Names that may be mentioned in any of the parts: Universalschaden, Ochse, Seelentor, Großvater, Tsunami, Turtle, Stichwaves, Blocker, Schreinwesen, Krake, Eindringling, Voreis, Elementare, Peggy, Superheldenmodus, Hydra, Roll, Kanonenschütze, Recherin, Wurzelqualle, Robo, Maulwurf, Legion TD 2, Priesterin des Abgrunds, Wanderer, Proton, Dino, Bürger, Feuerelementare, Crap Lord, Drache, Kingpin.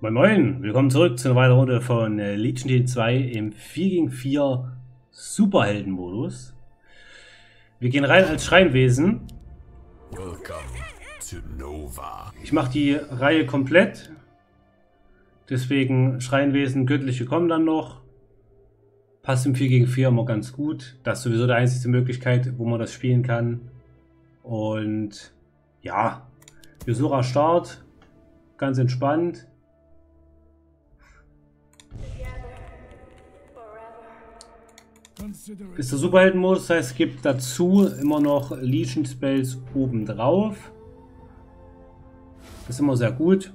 Moin Moin, willkommen zurück zu einer weiteren Runde von Legion TD 2 im 4 gegen 4 Superheldenmodus. Wir gehen rein als Schreinwesen. Ich mache die Reihe komplett. Deswegen Schreinwesen, Göttliche kommen dann noch. Passt im 4 gegen 4 immer ganz gut. Das ist sowieso die einzige Möglichkeit, wo man das spielen kann. Und ja, Yozora Start. Ganz entspannt. Ist der Superheldenmodus, das heißt, es gibt dazu immer noch Legion Spells obendrauf. Das ist immer sehr gut.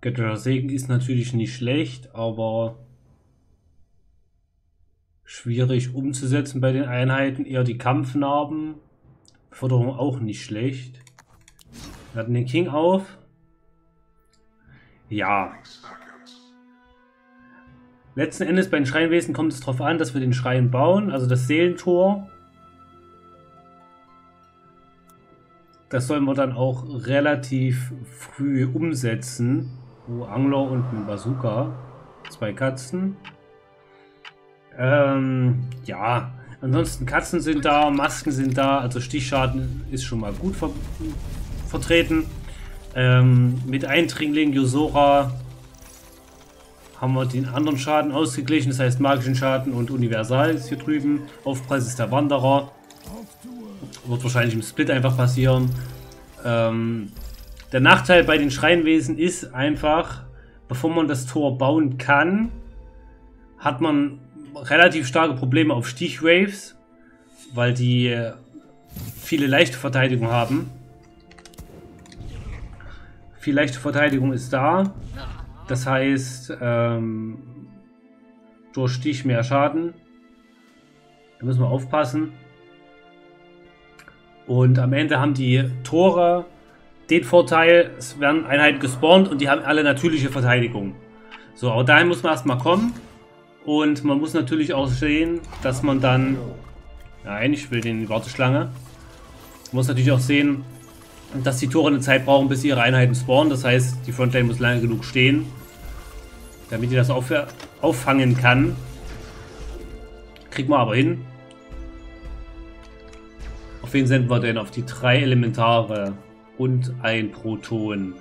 Göttlicher Segen ist natürlich nicht schlecht, aber schwierig umzusetzen bei den Einheiten. Eher die Kampfnarben. Förderung auch nicht schlecht. Wir hatten den King auf. Ja. Letzten Endes bei den Schreinwesen kommt es darauf an, dass wir den Schrein bauen, also das Seelentor. Das sollen wir dann auch relativ früh umsetzen. Oh, Angler und ein Bazooka. Zwei Katzen. Ja, ansonsten Katzen sind da, Masken sind da, also Stichschaden ist schon mal gut vertreten. Mit Eindringling, Yozora haben wir den anderen Schaden ausgeglichen, das heißt magischen Schaden und Universal ist hier drüben. Aufprall ist der Wanderer. Wird wahrscheinlich im Split einfach passieren. Der Nachteil bei den Schreinwesen ist einfach, bevor man das Tor bauen kann, hat man relativ starke Probleme auf Stichwaves, weil die viele leichte Verteidigung haben. Viel leichte Verteidigung ist da. Das heißt, durch Stich mehr Schaden. Da müssen wir aufpassen. Und am Ende haben die Tore den Vorteil, es werden Einheiten gespawnt und die haben alle natürliche Verteidigung. So, aber dahin muss man erstmal kommen. Und man muss natürlich auch sehen, dass man dann... Nein, ich will den Warteschlange. Man muss natürlich auch sehen, dass die Tore eine Zeit brauchen, bis ihre Einheiten spawnen. Das heißt, die Frontline muss lange genug stehen, damit die das auffangen kann. Kriegen wir aber hin. Auf wen senden wir denn? Auf die 3 Elementare und ein Proton.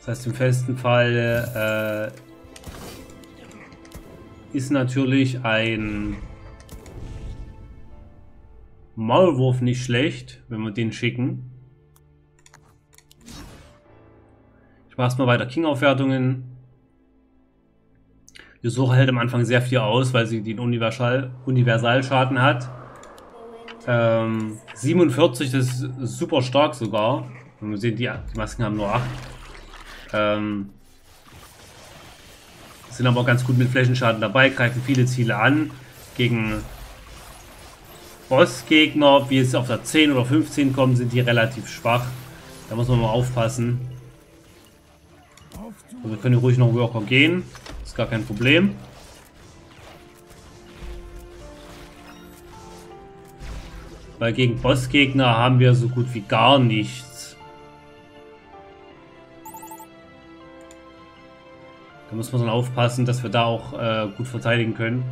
Das heißt, im festen Fall ist natürlich ein Maulwurf nicht schlecht, wenn wir den schicken. Ich mache erstmal weiter King-Aufwertungen. Die Suche hält am Anfang sehr viel aus, weil sie den Universalschaden hat. 47, das ist super stark sogar. Und wir sehen, die Masken haben nur 8. Sind aber auch ganz gut mit Flächenschaden dabei, greifen viele Ziele an. Gegen Bossgegner, wie es auf der 10 oder 15 kommen, sind die relativ schwach. Da muss man mal aufpassen. Also wir können ruhig noch Worker gehen. Ist gar kein Problem. Weil gegen Bossgegner haben wir so gut wie gar nichts. Da muss man dann aufpassen, dass wir da auch gut verteidigen können.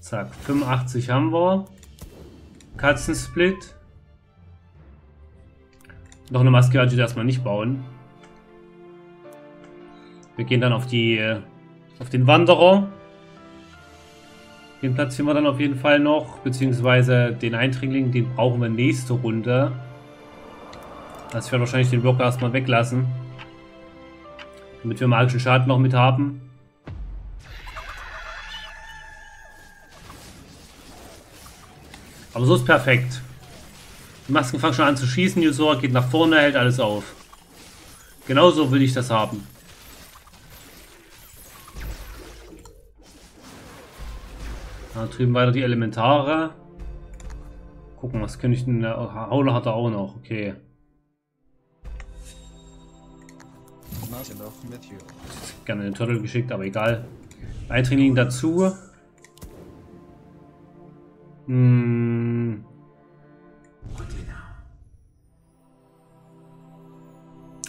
Zack, 85 haben wir. Katzensplit. Noch eine Maske werde ich erstmal nicht bauen. Wir gehen dann auf den Wanderer. Den platzieren wir dann auf jeden Fall noch. Beziehungsweise den Eindringling, den brauchen wir nächste Runde. Also ich werde wahrscheinlich den Blocker erstmal weglassen. Damit wir magischen Schaden noch mit haben. Aber so ist perfekt. Die Masken fangen schon an zu schießen. Yozora geht nach vorne, hält alles auf. Genauso will ich das haben. Da drüben weiter die Elementare. Gucken, was könnte ich denn... Hauler hat er auch noch, okay. Gerne den Turtle geschickt, aber egal. Eindringling dazu. Hm.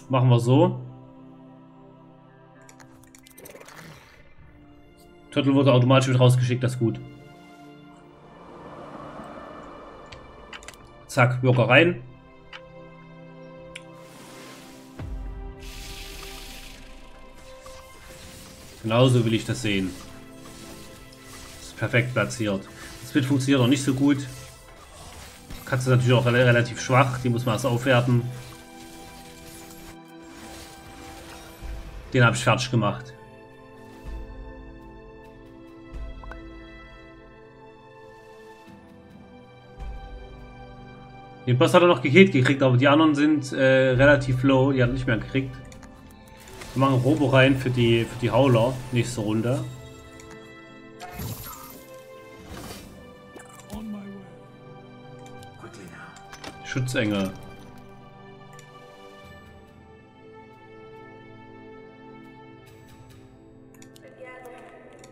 Machen wir so. Turtle wurde automatisch mit rausgeschickt, das ist gut. Zack, Bürger rein. Genauso will ich das sehen. Das ist perfekt platziert. Das Split funktioniert noch nicht so gut. Die Katze ist natürlich auch relativ schwach, die muss man erst aufwerten. Den habe ich fertig gemacht. Den Boss hat er noch geheilt gekriegt, aber die anderen sind relativ low, die hat er nicht mehr gekriegt. Wir machen Robo rein für die Hauler, nächste Runde. Schutzengel.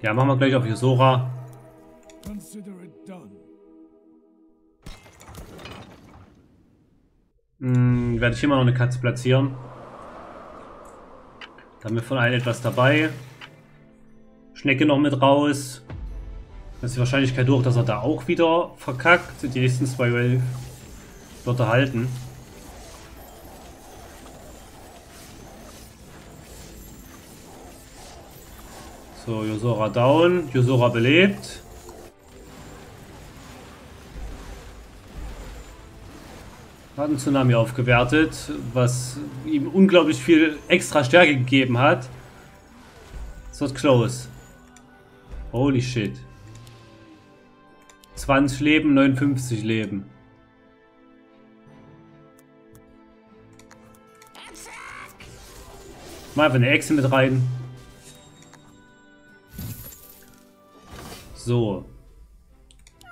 Ja, machen wir gleich auf Yozora. Werde ich immer noch eine Katze platzieren. Da haben wir von allen etwas dabei. Schnecke noch mit raus. Da ist die Wahrscheinlichkeit durch, dass er da auch wieder verkackt. Die nächsten zwei Wellen wird er halten. So, Yozora down. Yozora belebt. Hat einen Tsunami aufgewertet, was ihm unglaublich viel extra Stärke gegeben hat. Es wird close. Holy shit. 20 Leben, 59 Leben. Mal einfach eine Echse mit rein. So.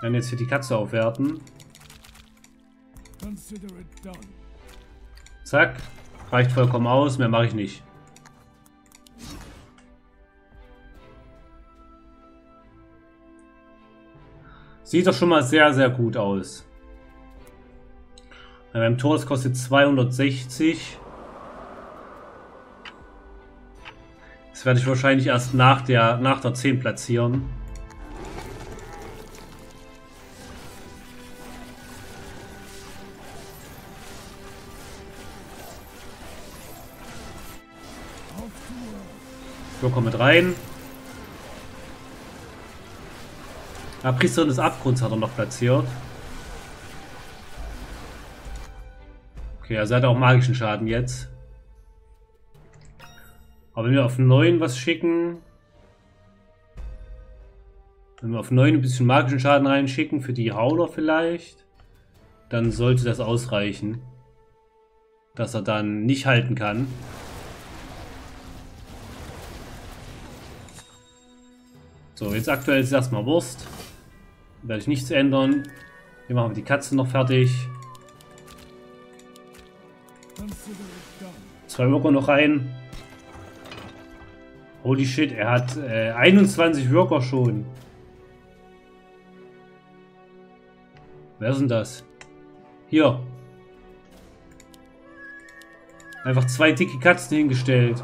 Dann jetzt hier die Katze aufwerten. Zack. Reicht vollkommen aus. Mehr mache ich nicht. Sieht doch schon mal sehr, sehr gut aus. Beim Tor kostet 260. Das werde ich wahrscheinlich erst nach der 10 platzieren. Komm mit rein. Ja, Priesterin des Abgrunds hat er noch platziert. Okay, also hat er auch magischen Schaden jetzt. Aber wenn wir auf 9 was schicken. Wenn wir auf 9 ein bisschen magischen Schaden reinschicken, für die Hauler vielleicht. Dann sollte das ausreichen. Dass er dann nicht halten kann. So, jetzt aktuell ist es erstmal Wurst. Werde ich nichts ändern. Hier machen wir die Katze noch fertig. 2 Worker noch rein. Holy shit, er hat 21 Worker schon. Wer ist denn das? Hier. Einfach 2 dicke Katzen hingestellt.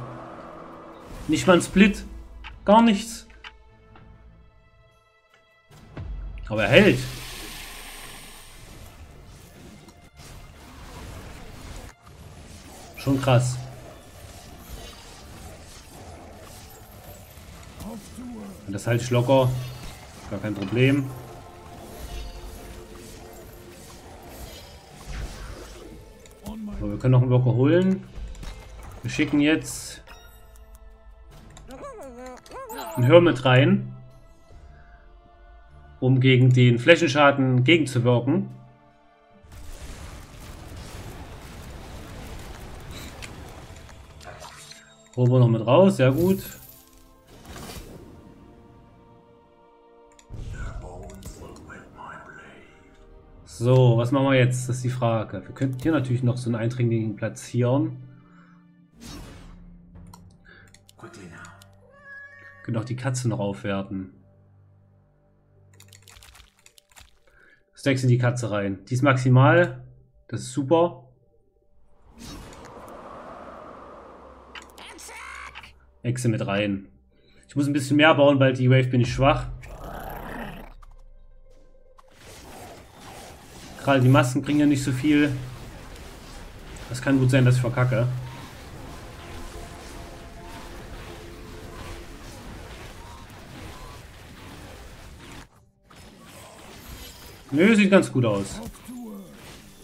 Nicht mal ein Split. Gar nichts. Aber er hält. Schon krass. Und das halte ich locker. Gar kein Problem. So, wir können noch einen Blocker holen. Wir schicken jetzt einen Hörn mit rein, um gegen den Flächenschaden gegenzuwirken. Robo noch mit raus, sehr gut. So, was machen wir jetzt? Das ist die Frage. Wir könnten hier natürlich noch so einen Eindringling platzieren. Wir können auch die Katze noch aufwerten. Stacks in die Katze rein. Die ist maximal. Das ist super. Echse mit rein. Ich muss ein bisschen mehr bauen, weil die Wave bin ich schwach. Gerade die Masken bringen ja nicht so viel. Das kann gut sein, dass ich verkacke. Nö, sieht ganz gut aus.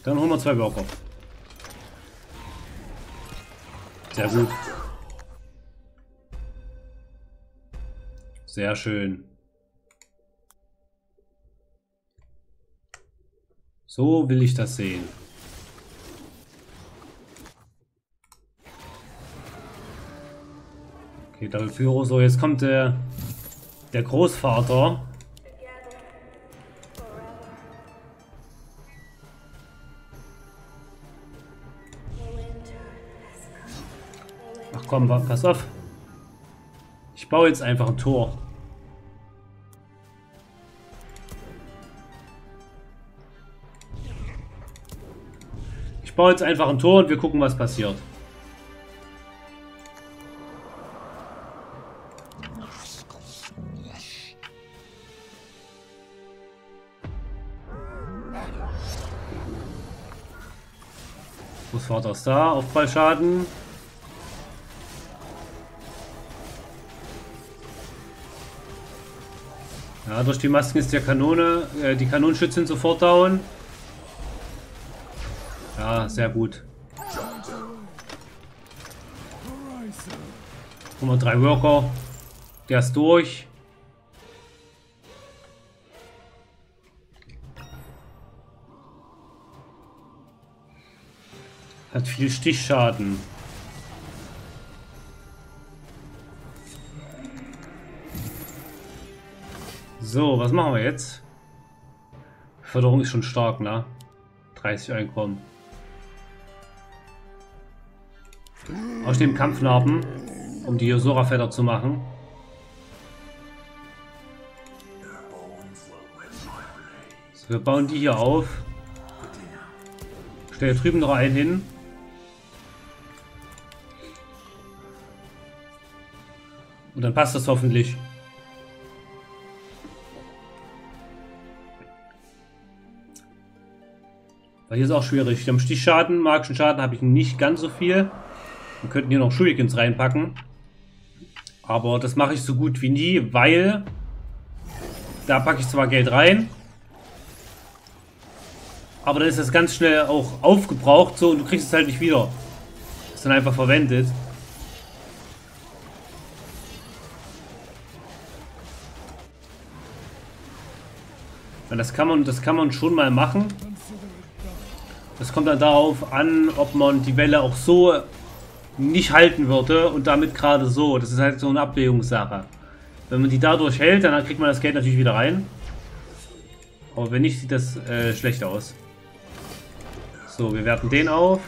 Dann holen wir 2 Blocker. Sehr gut. Sehr schön. So will ich das sehen. Okay, Double Pyro. So, jetzt kommt der Großvater. Ach komm, pass auf. Ich baue jetzt einfach ein Tor. Ich baue jetzt einfach ein Tor und wir gucken, was passiert. Großvater ist da, Aufprallschaden. Ja, durch die Masken ist die Kanonenschützen sofort down. Ja, sehr gut. Guck mal, 3 Worker. Der ist durch. Hat viel Stichschaden. So, was machen wir jetzt? Förderung ist schon stark, ne? 30 Einkommen. Aus dem Kampfnarben, um die Yozora Feder zu machen. So, wir bauen die hier auf. Stell hier drüben noch einen hin. Und dann passt das hoffentlich. Weil hier ist auch schwierig. Am Stichschaden, magischen Schaden habe ich nicht ganz so viel. Wir könnten hier noch Shurikens reinpacken. Aber das mache ich so gut wie nie, weil da packe ich zwar Geld rein, aber dann ist das ganz schnell auch aufgebraucht so und du kriegst es halt nicht wieder. Ist dann einfach verwendet. Und das kann man schon mal machen. Das kommt dann darauf an, ob man die Welle auch so nicht halten würde und damit gerade so. Das ist halt so eine Abwägungssache. Wenn man die dadurch hält, dann kriegt man das Geld natürlich wieder rein. Aber wenn nicht, sieht das schlecht aus. So, wir werten den auf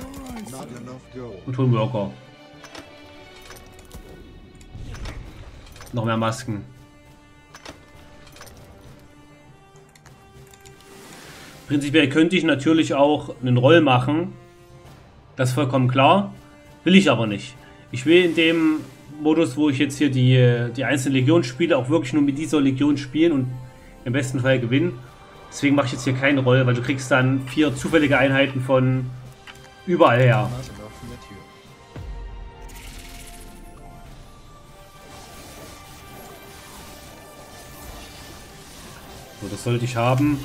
und holen Worker. Noch mehr Masken. Prinzipiell könnte ich natürlich auch einen Roll machen. Das ist vollkommen klar. Will ich aber nicht. Ich will in dem Modus, wo ich jetzt hier die einzelnen Legionen spiele, auch wirklich nur mit dieser Legion spielen und im besten Fall gewinnen. Deswegen mache ich jetzt hier keine Rolle, weil du kriegst dann 4 zufällige Einheiten von überall her. So, das sollte ich haben.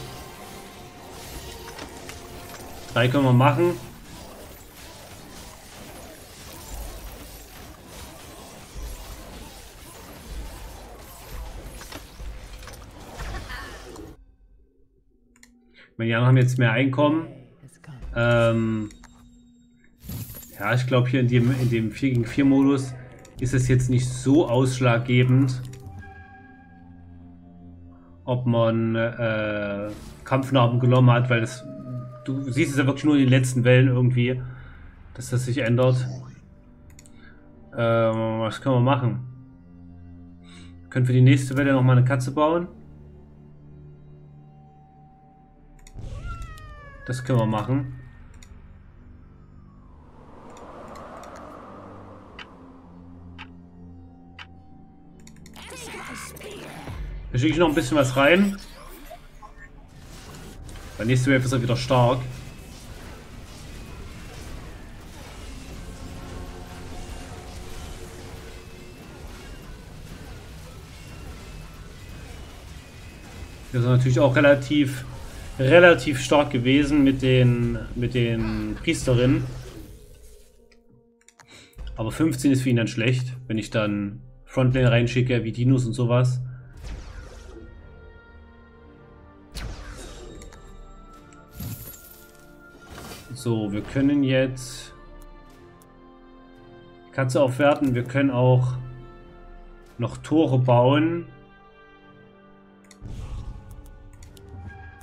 3 können wir machen. Die anderen haben jetzt mehr Einkommen. Ja, ich glaube hier in dem 4 gegen 4 Modus ist es jetzt nicht so ausschlaggebend, ob man Kampfnarben genommen hat, weil das, du siehst es ja wirklich nur in den letzten Wellen irgendwie, dass das sich ändert. Was können wir machen? Können wir die nächste Welle nochmal eine Katze bauen? Das können wir machen. Da schicke ich noch ein bisschen was rein. Bei nächste Wave ist er wieder stark. Das ist natürlich auch relativ stark gewesen mit den Priesterinnen. Aber 15 ist für ihn dann schlecht, wenn ich dann Frontlane reinschicke, wie Dinos und sowas. So, wir können jetzt die Katze aufwerten. Wir können auch noch Tore bauen.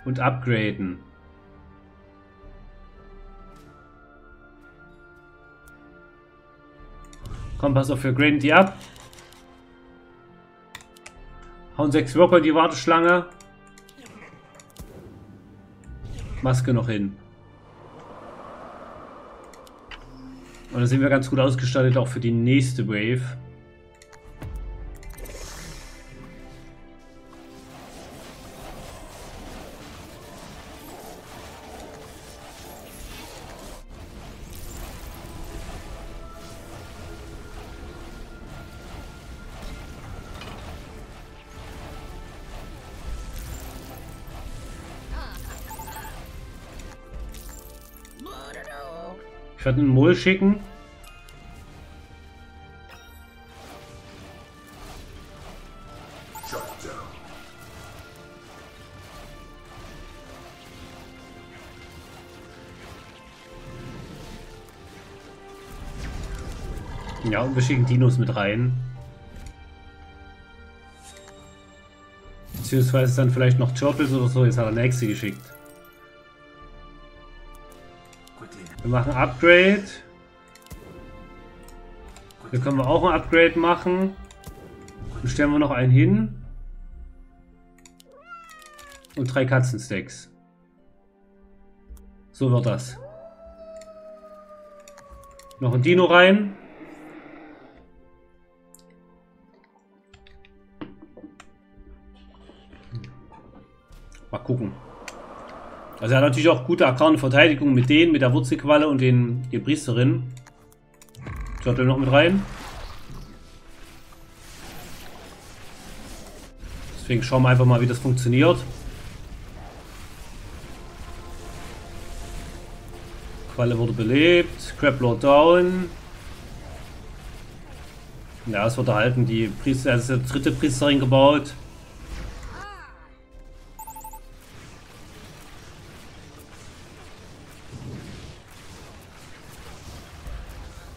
Und upgraden. Komm, pass auf, wir graden die ab. Hauen 6 Worker in die Warteschlange. Maske noch hin. Und dann sind wir ganz gut ausgestattet, auch für die nächste Wave. Ich werde einen Mol schicken. Ja, und wir schicken Dinos mit rein. Beziehungsweise dann vielleicht noch Turtles oder so. Jetzt hat er eine Echse geschickt. Wir machen ein Upgrade. Hier können wir auch ein Upgrade machen. Dann stellen wir noch einen hin. Und 3 Katzenstacks. So wird das. Noch ein Dino rein. Mal gucken. Also er hat natürlich auch gute akane Verteidigung mit der Wurzelqualle und den Priesterinnen. Turtle noch mit rein. Deswegen schauen wir einfach mal, wie das funktioniert. Qualle wurde belebt. Crap Lord down. Ja, es wird erhalten. Die Priester, also die dritte Priesterin gebaut.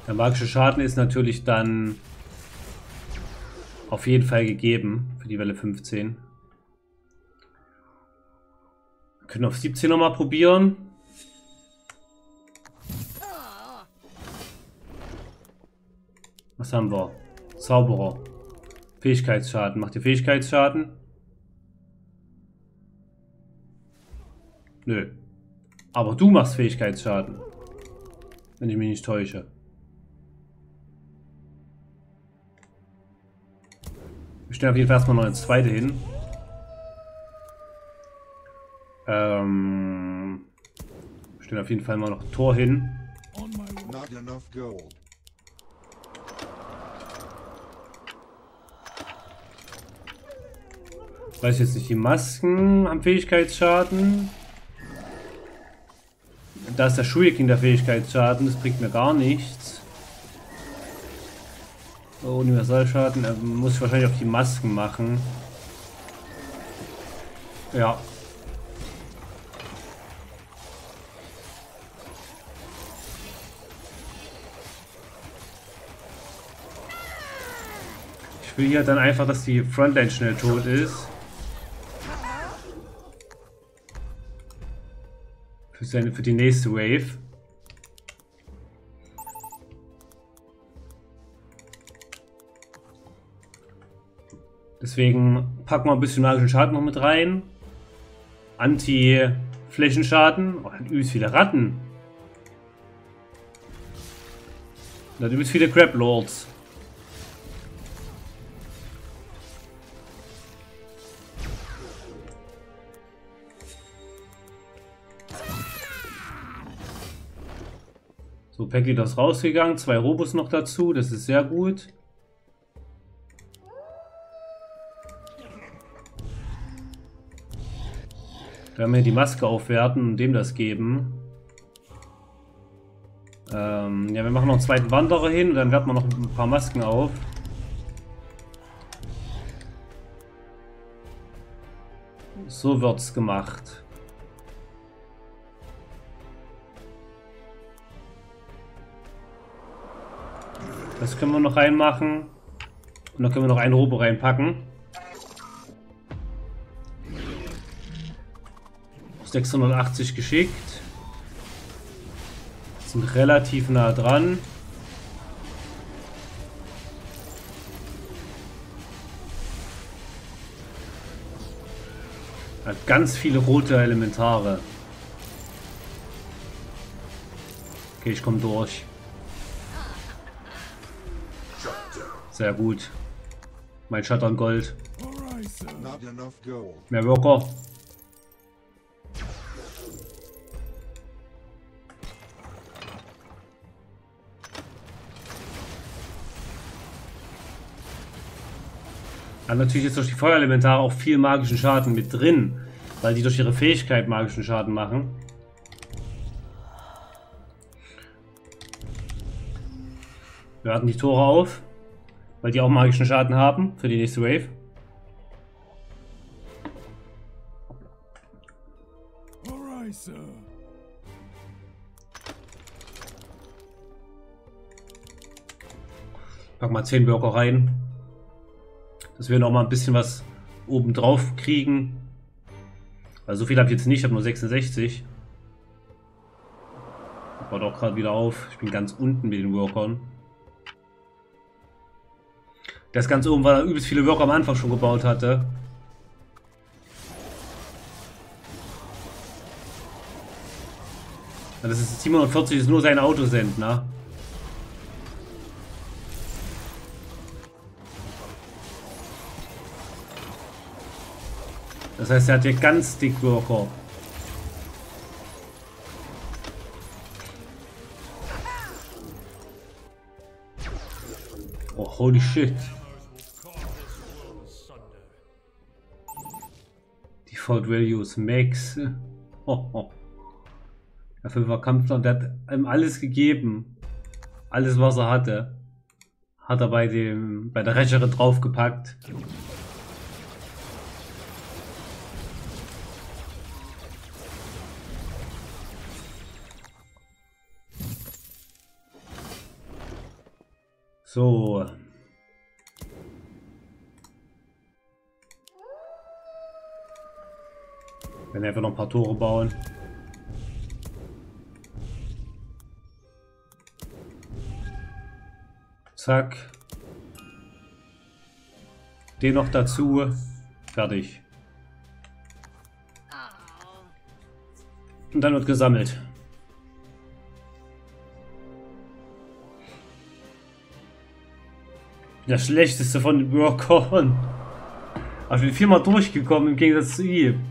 Der magische Schaden ist natürlich dann auf jeden Fall gegeben für die Welle 15. Wir können auf 17 nochmal probieren. Was haben wir? Zauberer. Fähigkeitsschaden. Macht ihr Fähigkeitsschaden? Nö. Aber du machst Fähigkeitsschaden. Wenn ich mich nicht täusche. Wir stellen auf jeden Fall erstmal noch eine zweite hin. Wir stellen auf jeden Fall mal noch ein Tor hin. Ich weiß jetzt nicht, die Masken haben Fähigkeitsschaden. Da ist der Schuhkind der Fähigkeitsschaden, das bringt mir gar nichts. Oh, Universalschaden, muss ich wahrscheinlich auf die Masken machen. Ja. Ich will hier dann einfach, dass die Frontline schnell tot ist. Für die nächste Wave. Deswegen packen wir ein bisschen magischen Schaden noch mit rein. Anti Flächenschaden. Oh, dann übelst viele Ratten. Dann übelst viele Crap Lords. So, Peggy ist rausgegangen. 2 Robos noch dazu. Das ist sehr gut. Wenn wir die Maske aufwerten und dem das geben. Ja, wir machen noch einen zweiten Wanderer hin und dann werten wir noch ein paar Masken auf. So wird's gemacht. Das können wir noch reinmachen. Und dann können wir noch einen Robo reinpacken. 680 geschickt. Sind relativ nah dran. Hat ganz viele rote Elementare. Okay, ich komme durch. Sehr gut. Mein Shutdown Gold. Mehr Worker. Haben natürlich jetzt durch die Feuerelementare auch viel magischen Schaden mit drin, weil die durch ihre Fähigkeit magischen Schaden machen. Wir hatten die Tore auf, weil die auch magischen Schaden haben für die nächste Wave. Pack mal 10 Bürger rein. Dass wir noch mal ein bisschen was oben drauf kriegen. Also so viel habe ich jetzt nicht, ich habe nur 66. Baut auch gerade wieder auf. Ich bin ganz unten mit den Workern. Der ist ganz oben, weil er übelst viele Worker am Anfang schon gebaut hatte. Das ist 740, ist nur sein Autosendner. Das heißt, er hat hier ganz dick Worker. Oh, holy shit. Default Values Max. Oh, oh. Dafür war Kampfnarbe und der hat ihm alles gegeben. Alles, was er hatte. Hat er bei der Recherin draufgepackt. So. Wenn einfach noch ein paar Tore bauen. Zack. Den noch dazu. Fertig. Und dann wird gesammelt. Der schlechteste von den Workern. Aber ich bin viermal durchgekommen im Gegensatz zu ihm.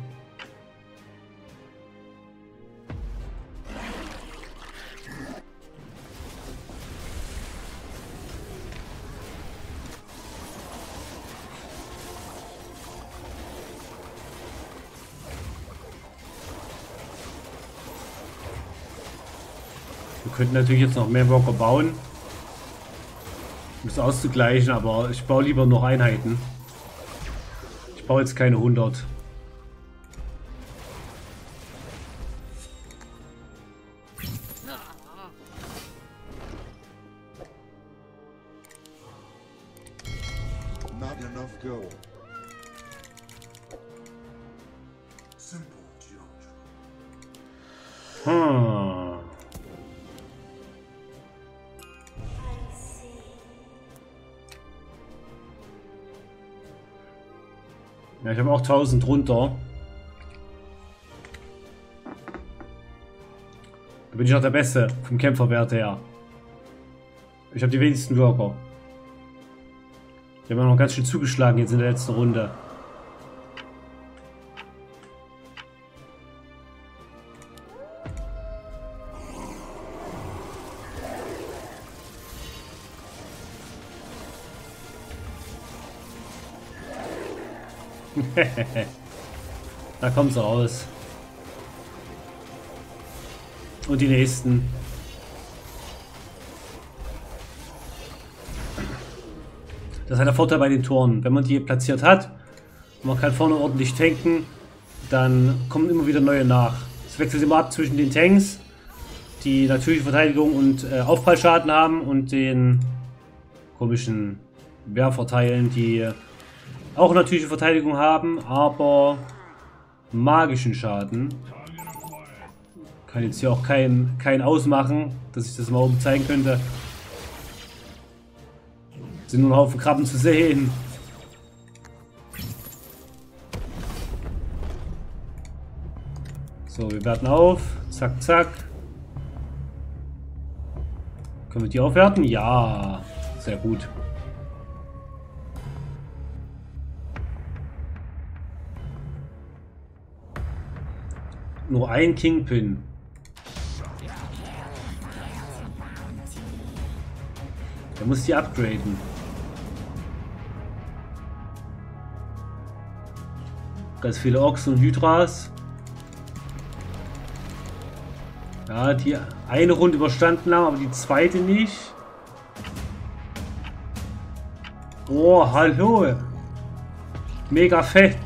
Wir könnten natürlich jetzt noch mehr Worker bauen. Um es auszugleichen, aber ich baue lieber noch Einheiten. Ich baue jetzt keine 100. Ja, ich habe auch 1000 runter. Da bin ich noch der Beste vom Kämpferwert her. Ich habe die wenigsten Worker. Die haben noch ganz schön zugeschlagen jetzt in der letzten Runde. Da kommt's raus. Und die nächsten. Das ist der Vorteil bei den Toren. Wenn man die platziert hat, man kann vorne ordentlich tanken, dann kommen immer wieder neue nach. Es wechselt immer ab zwischen den Tanks, die natürliche Verteidigung und Aufprallschaden haben, und den komischen Wehrverteilen, die auch natürliche Verteidigung haben, aber magischen Schaden. Kann jetzt hier auch kein ausmachen, dass ich das mal oben zeigen könnte. Sind nur ein Haufen Krabben zu sehen. So, wir werten auf. Zack, zack. Können wir die aufwerten? Ja, sehr gut. Nur ein Kingpin. Der muss die upgraden. Ganz viele Ochsen und Hydras. Ja, die eine Runde überstanden haben, aber die zweite nicht. Oh, hallo. Mega fett.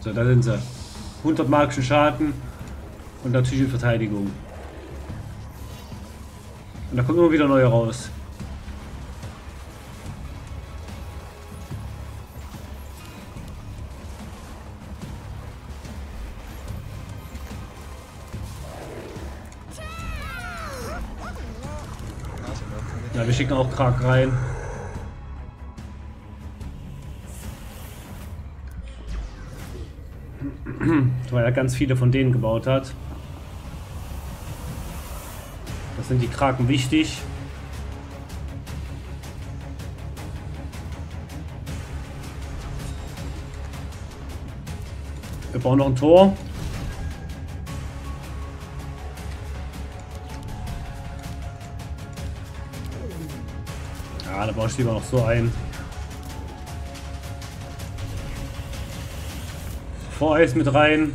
So, da sind sie. 100 magischen Schaden und natürliche Verteidigung. Und da kommen immer wieder neue raus. Ja, wir schicken auch Krake rein. Weil er ganz viele von denen gebaut hat. Das sind die Kraken wichtig. Wir bauen noch ein Tor. Ja, da baue ich lieber noch so ein. Voreis mit rein.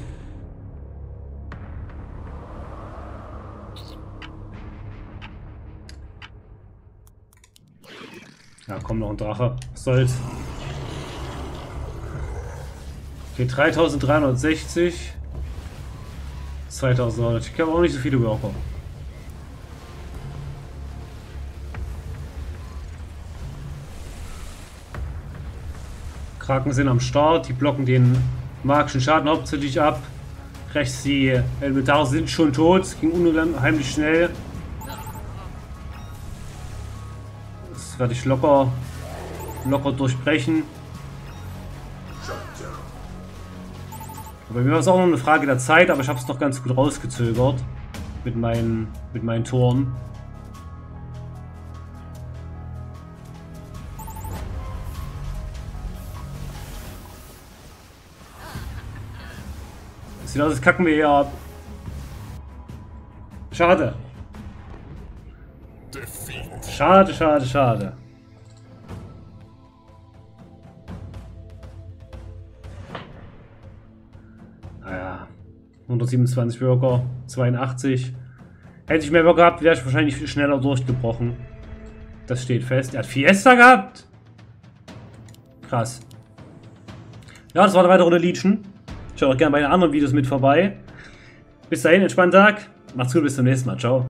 Ja, komm, noch ein Drache. Was soll's? Okay, 3360. 2900. Ich habe auch nicht so viele Worker. Kraken sind am Start. Die blocken den magischen Schaden hauptsächlich ab. Rechts die Elementare sind schon tot. Es ging unheimlich schnell. Das werde ich locker durchbrechen. Bei mir war es auch noch eine Frage der Zeit, aber ich habe es doch ganz gut rausgezögert mit meinen Toren. Das kacken wir hier ab. Schade. Schade, schade, schade. Naja. 127 Worker, 82. Hätte ich mehr Worker gehabt, wäre ich wahrscheinlich viel schneller durchgebrochen. Das steht fest. Er hat Fiesta gehabt. Krass. Ja, das war eine weitere Runde Legion. Schaut auch gerne bei den anderen Videos mit vorbei. Bis dahin, entspannten Tag. Macht's gut, bis zum nächsten Mal. Ciao.